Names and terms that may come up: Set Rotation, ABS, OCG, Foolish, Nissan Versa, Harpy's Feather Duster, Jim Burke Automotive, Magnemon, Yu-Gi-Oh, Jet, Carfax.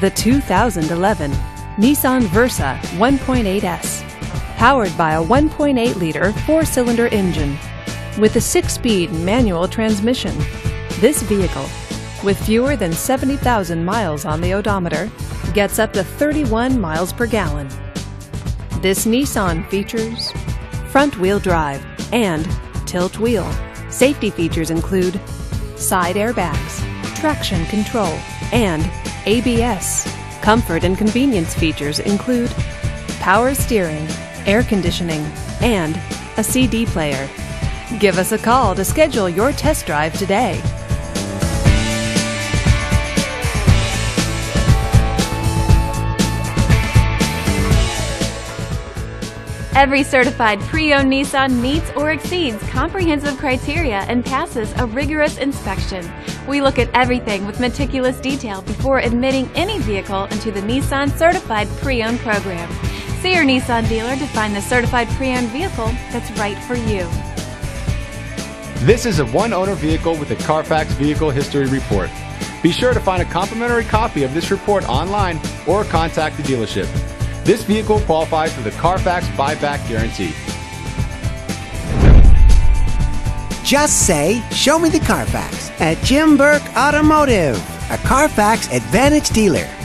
the 2011 Nissan Versa 1.8S. Powered by a 1.8-liter four-cylinder engine with a 6-speed manual transmission, this vehicle, with fewer than 70,000 miles on the odometer, gets up to 31 miles per gallon. This Nissan features front-wheel drive and tilt wheel. Safety features include side airbags, traction control, and ABS. Comfort and convenience features include power steering, air conditioning, and a CD player. Give us a call to schedule your test drive today. Every certified pre-owned Nissan meets or exceeds comprehensive criteria and passes a rigorous inspection. We look at everything with meticulous detail before admitting any vehicle into the Nissan Certified Pre-Owned Program. See your Nissan dealer to find the certified pre-owned vehicle that's right for you. This is a one-owner vehicle with a Carfax Vehicle History Report. Be sure to find a complimentary copy of this report online or contact the dealership. This vehicle qualifies for the Carfax Buyback Guarantee. Just say, "Show me the Carfax" at Jim Burke Automotive, a Carfax Advantage dealer.